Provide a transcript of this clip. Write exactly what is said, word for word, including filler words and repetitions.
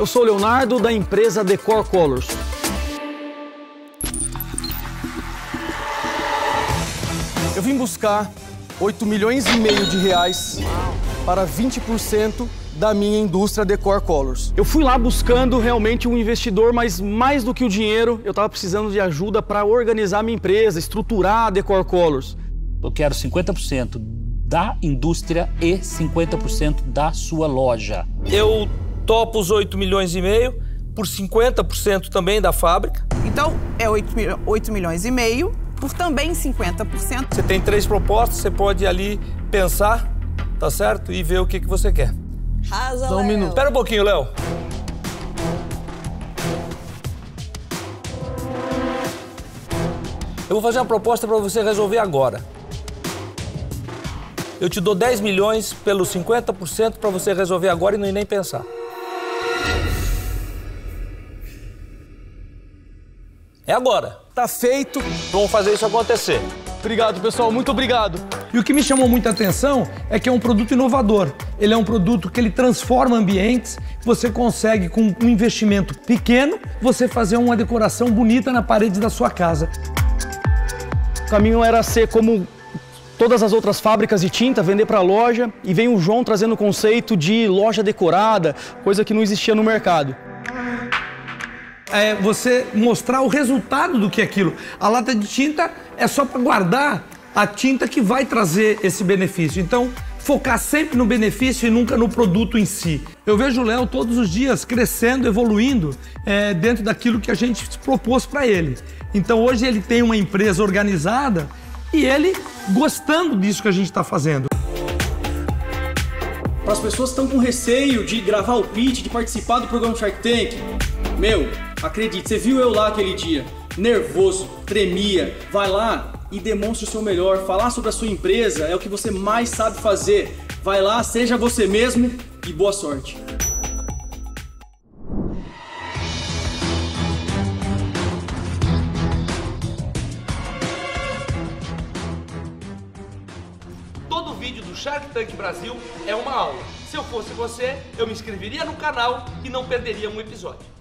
Eu sou o Leonardo, da empresa Decor Colors. Eu vim buscar oito milhões e meio de reais para vinte por cento da minha indústria Decor Colors. Eu fui lá buscando realmente um investidor, mas mais do que o dinheiro, eu estava precisando de ajuda para organizar minha empresa, estruturar a Decor Colors. Eu quero cinquenta por cento da indústria e cinquenta por cento da sua loja. Eu topo os oito milhões e meio por cinquenta por cento também da fábrica. Então é oito milhões e meio por também cinquenta por cento. Você tem três propostas, você pode ali pensar, tá certo? E ver o que, que você quer. Arrasa, Léo. Um minuto. Espera um pouquinho, Léo. Eu vou fazer uma proposta para você resolver agora. Eu te dou dez milhões pelos cinquenta por cento para você resolver agora e nem pensar. É agora. Tá feito. Vamos fazer isso acontecer. Obrigado, pessoal. Muito obrigado. E o que me chamou muita atenção é que é um produto inovador. Ele é um produto que ele transforma ambientes. Você consegue, com um investimento pequeno, você fazer uma decoração bonita na parede da sua casa. O caminho era ser como todas as outras fábricas de tinta, vender para loja. E vem o João trazendo o conceito de loja decorada, coisa que não existia no mercado. É você mostrar o resultado do que é aquilo. A lata de tinta é só para guardar a tinta que vai trazer esse benefício. Então, focar sempre no benefício e nunca no produto em si. Eu vejo o Léo todos os dias crescendo, evoluindo é, dentro daquilo que a gente propôs para ele. Então, hoje ele tem uma empresa organizada e ele gostando disso que a gente está fazendo. Para as pessoas que estão com receio de gravar o pitch, de participar do programa Shark Tank, meu, acredite, você viu eu lá aquele dia, nervoso, tremia, vai lá e demonstre o seu melhor, falar sobre a sua empresa é o que você mais sabe fazer, vai lá, seja você mesmo e boa sorte. Todo vídeo do Shark Tank Brasil é uma aula, se eu fosse você, eu me inscreveria no canal e não perderia um episódio.